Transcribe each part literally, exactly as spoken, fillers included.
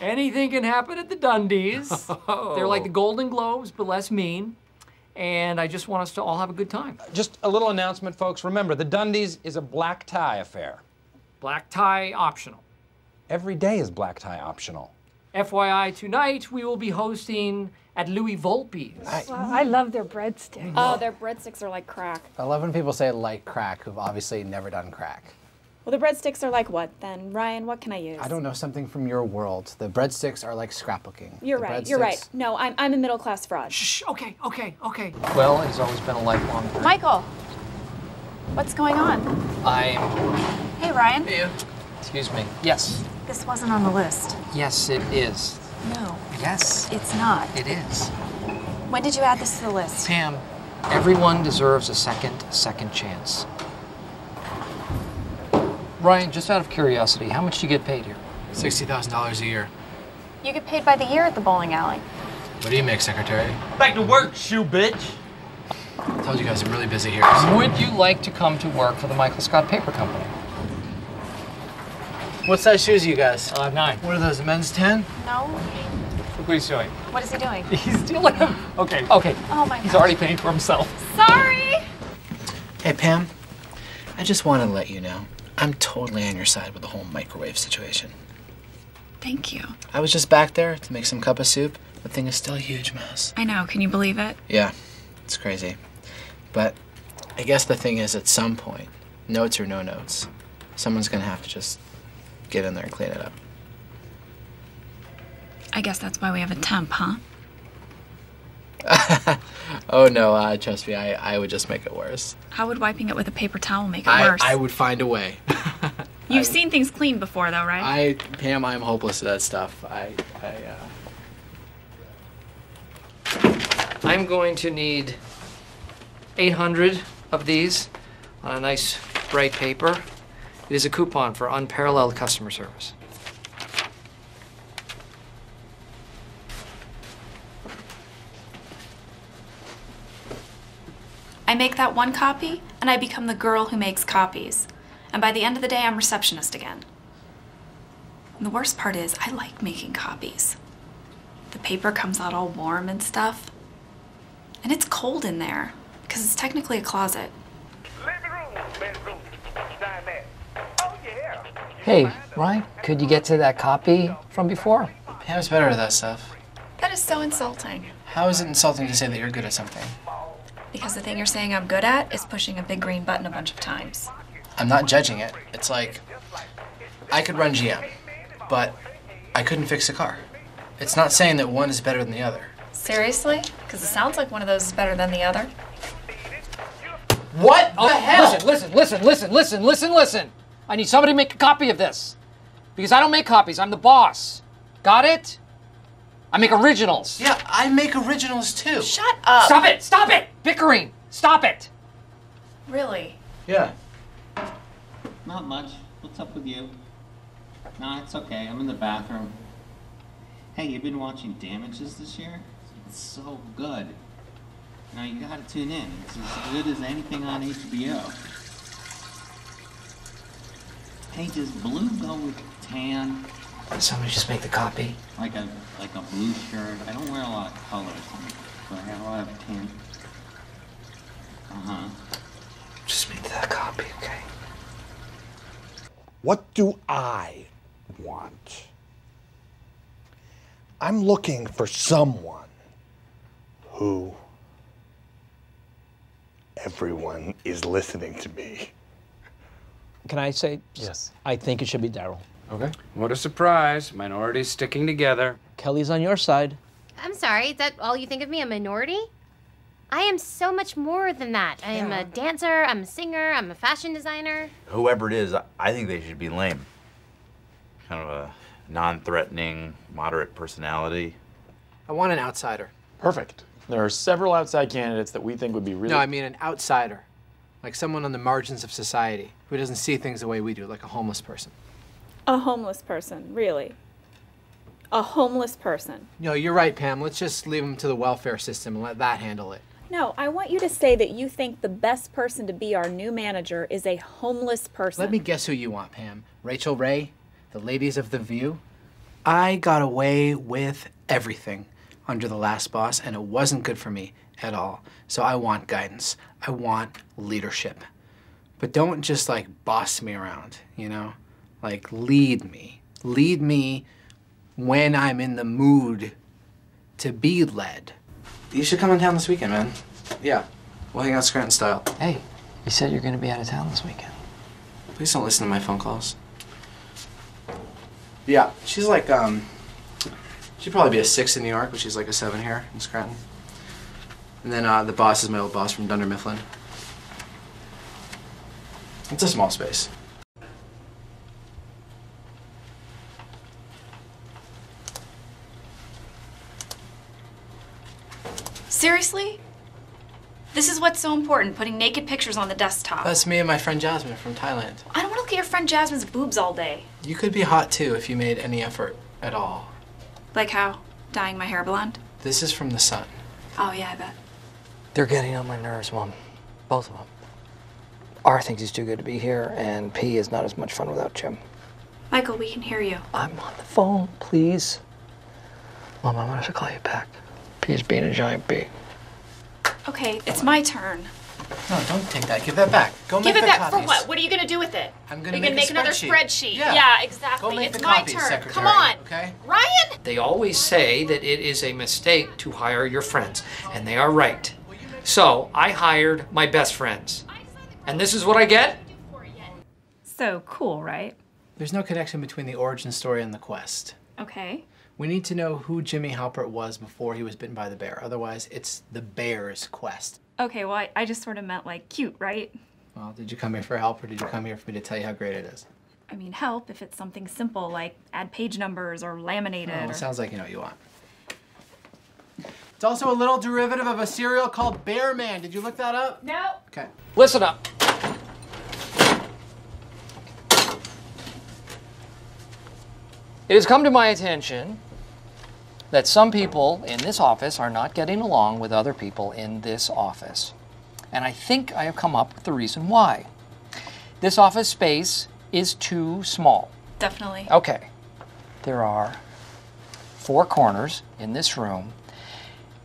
Anything can happen at the Dundies. Oh. They're like the Golden Globes, but less mean. And I just want us to all have a good time. Just a little announcement, folks. Remember, the Dundies is a black tie affair. Black tie optional. Every day is black tie optional. F Y I, tonight we will be hosting at Louis Volpe's. I, wow. I love their breadsticks. Oh, their breadsticks are like crack. I love when people say like crack who've obviously never done crack. Well, the breadsticks are like what, then? Ryan, what can I use? I don't know, something from your world. The breadsticks are like scrapbooking. You're the right, breadsticks... you're right. No, I'm, I'm a middle-class fraud. Shh, okay, okay, okay. Well, he's always been a lifelong friend. Michael, what's going on? I'm... Hey, Ryan. Hey. Excuse me. Yes. This wasn't on the list. Yes, it is. No. Yes. It's not. It is. When did you add this to the list? Pam, everyone deserves a second, second chance. Ryan, just out of curiosity, how much do you get paid here? sixty thousand dollars a year. You get paid by the year at the bowling alley. What do you make, secretary? Back to work, shoe bitch! I told you guys I'm really busy here. So. Would you like to come to work for the Michael Scott Paper Company? What size shoes are you guys? Uh, nine. What are those, men's ten? No. Look what he's doing. What is he doing? He's dealing him. Okay, okay. Oh my God. He's already paying for himself. Sorry! Hey, Pam, I just want to let you know. I'm totally on your side with the whole microwave situation. Thank you. I was just back there to make some cup of soup. The thing is still a huge mess. I know, can you believe it? Yeah, it's crazy. But I guess the thing is, at some point, notes or no notes, someone's gonna have to just get in there and clean it up. I guess that's why we have a temp, huh? Oh no, uh, trust me, I, I would just make it worse. How would wiping it with a paper towel make it I, worse? I would find a way. You've I, seen things clean before though, right? I, Pam, I'm hopeless at that stuff. I, I, uh... I'm going to need eight hundred of these on a nice bright paper. It is a coupon for unparalleled customer service. I make that one copy, and I become the girl who makes copies. And by the end of the day, I'm receptionist again. And the worst part is, I like making copies. The paper comes out all warm and stuff. And it's cold in there, because it's technically a closet. Hey, Ryan, could you get to that copy from before? Pam's better at that stuff. That is so insulting. How is it insulting to say that you're good at something? Because the thing you're saying I'm good at is pushing a big green button a bunch of times. I'm not judging it. It's like, I could run G M, but I couldn't fix a car. It's not saying that one is better than the other. Seriously? Because it sounds like one of those is better than the other. What the hell? Listen, listen, listen, listen, listen, listen. I need somebody to make a copy of this. Because I don't make copies, I'm the boss. Got it? I make originals. Yeah, I make originals too. Shut up. Stop it, stop it! Bickering, stop it! Really? Yeah. Not much. What's up with you? Nah, it's okay, I'm in the bathroom. Hey, you've been watching Damages this year? It's so good. Now you gotta tune in. It's as good as anything on H B O. Pages blue go with tan. Somebody just make the copy. Like a like a blue shirt. I don't wear a lot of colors, but I have a lot of tan. Uh-huh. Just make that copy, okay? What do I want? I'm looking for someone who everyone is listening to me. Can I say? Yes. I think it should be Daryl. Okay. What a surprise. Minorities sticking together. Kelly's on your side. I'm sorry, is that all you think of me, a minority? I am so much more than that. I am yeah. a dancer, I'm a singer, I'm a fashion designer. Whoever it is, I think they should be lame. Kind of a non-threatening, moderate personality. I want an outsider. Perfect. There are several outside candidates that we think would be really- No, I mean an outsider. Like someone on the margins of society who doesn't see things the way we do, like a homeless person. A homeless person, really. A homeless person. No, you're right, Pam. Let's just leave them to the welfare system and let that handle it. No, I want you to say that you think the best person to be our new manager is a homeless person. Let me guess who you want, Pam. Rachel Ray, the ladies of The View. I got away with everything under the last boss, and it wasn't good for me at all. So I want guidance. I want leadership. But don't just like boss me around, you know? Like lead me. Lead me when I'm in the mood to be led. You should come in town this weekend, man. Yeah, we'll hang out Scranton style. Hey, you said you're gonna be out of town this weekend. Please don't listen to my phone calls. Yeah, she's like, um, she'd probably be a six in New York, but she's like a seven here in Scranton. And then uh, the boss is my old boss from Dunder Mifflin. It's a small space. Seriously? This is what's so important, putting naked pictures on the desktop. That's me and my friend Jasmine from Thailand. I don't want to look at your friend Jasmine's boobs all day. You could be hot too if you made any effort at all. Like how? Dyeing my hair blonde? This is from the sun. Oh yeah, I bet. They're getting on my nerves, Mom. Both of them. R thinks he's too good to be here, and P is not as much fun without Jim. Michael, we can hear you. I'm on the phone, please. Mom, I'm gonna have to call you back. P is being a giant B. Okay, it's my turn. No, don't take that. Give that back. Go make the copies. Give it back for what? What are you going to do with it? I'm going to make, make another spreadsheet. Yeah, yeah exactly. Go make it's the copies, my turn. Secretary. Come on. Okay? Ryan? They always say that it is a mistake to hire your friends, and they are right. So I hired my best friends. And this is what I get? So cool, right? There's no connection between the origin story and the quest. Okay. We need to know who Jimmy Halpert was before he was bitten by the bear. Otherwise, it's the bear's quest. Okay, well, I, I just sort of meant like cute, right? Well, did you come here for help or did you come here for me to tell you how great it is? I mean, help if it's something simple like add page numbers or laminate it. Oh, well, or... sounds like you know what you want. It's also a little derivative of a cereal called Bear Man. Did you look that up? No. Okay. Listen up. It has come to my attention that some people in this office are not getting along with other people in this office. And I think I have come up with the reason why. This office space is too small. Definitely. Okay. There are four corners in this room.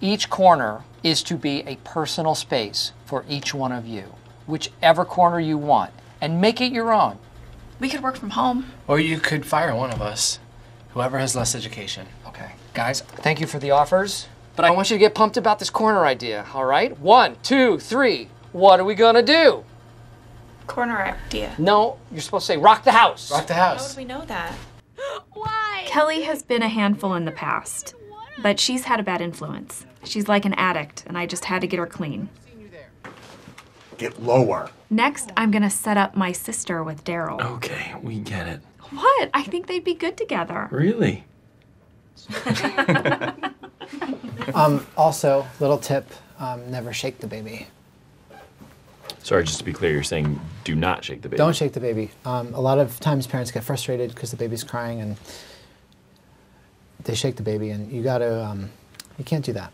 Each corner is to be a personal space for each one of you, whichever corner you want, and make it your own. We could work from home. Or you could fire one of us. Whoever has less education. Okay. Guys, thank you for the offers, but I want you to get pumped about this corner idea, all right? One, two, three. What are we gonna do? Corner idea. No, you're supposed to say rock the house. Rock the house. How would we know that? Why? Kelly has been a handful in the past, but she's had a bad influence. She's like an addict, and I just had to get her clean. Get lower. Next, I'm gonna set up my sister with Daryl. Okay, we get it. What? I think they'd be good together. Really? um, also, little tip, um, never shake the baby. Sorry, just to be clear, you're saying do not shake the baby. Don't shake the baby. Um, a lot of times parents get frustrated because the baby's crying and they shake the baby and you gotta, um, you can't do that.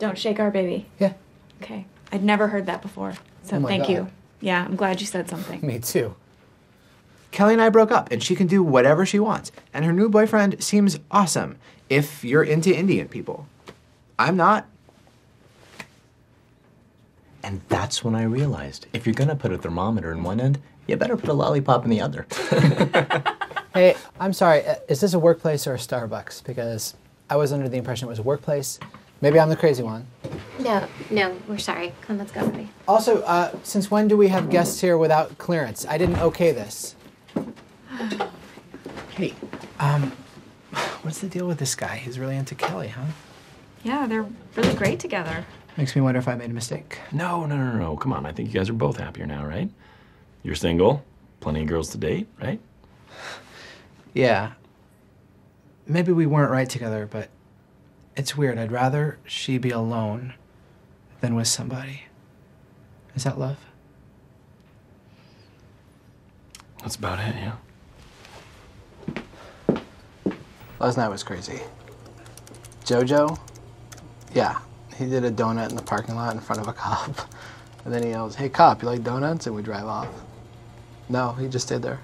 Don't shake our baby. Yeah. Okay, I'd never heard that before, so oh thank God. you. Yeah, I'm glad you said something. Me too. Kelly and I broke up, and she can do whatever she wants. And her new boyfriend seems awesome, if you're into Indian people. I'm not. And that's when I realized, if you're gonna put a thermometer in one end, you better put a lollipop in the other. Hey, I'm sorry, is this a workplace or a Starbucks? Because I was under the impression it was a workplace. Maybe I'm the crazy one. No, no, we're sorry. Come, let's go, buddy. Also, uh, since when do we have guests here without clearance? I didn't okay this. Hey, um, what's the deal with this guy? He's really into Kelly, huh? Yeah, they're really great together. Makes me wonder if I made a mistake. No, no, no, no, come on. I think you guys are both happier now, right? You're single, plenty of girls to date, right? Yeah. Maybe we weren't right together, but it's weird. I'd rather she be alone than with somebody. Is that love? That's about it, yeah. Last night was crazy. Jojo, yeah, he did a donut in the parking lot in front of a cop. And then he yells, "Hey cop, you like donuts?" And we drive off. No, he just stayed there.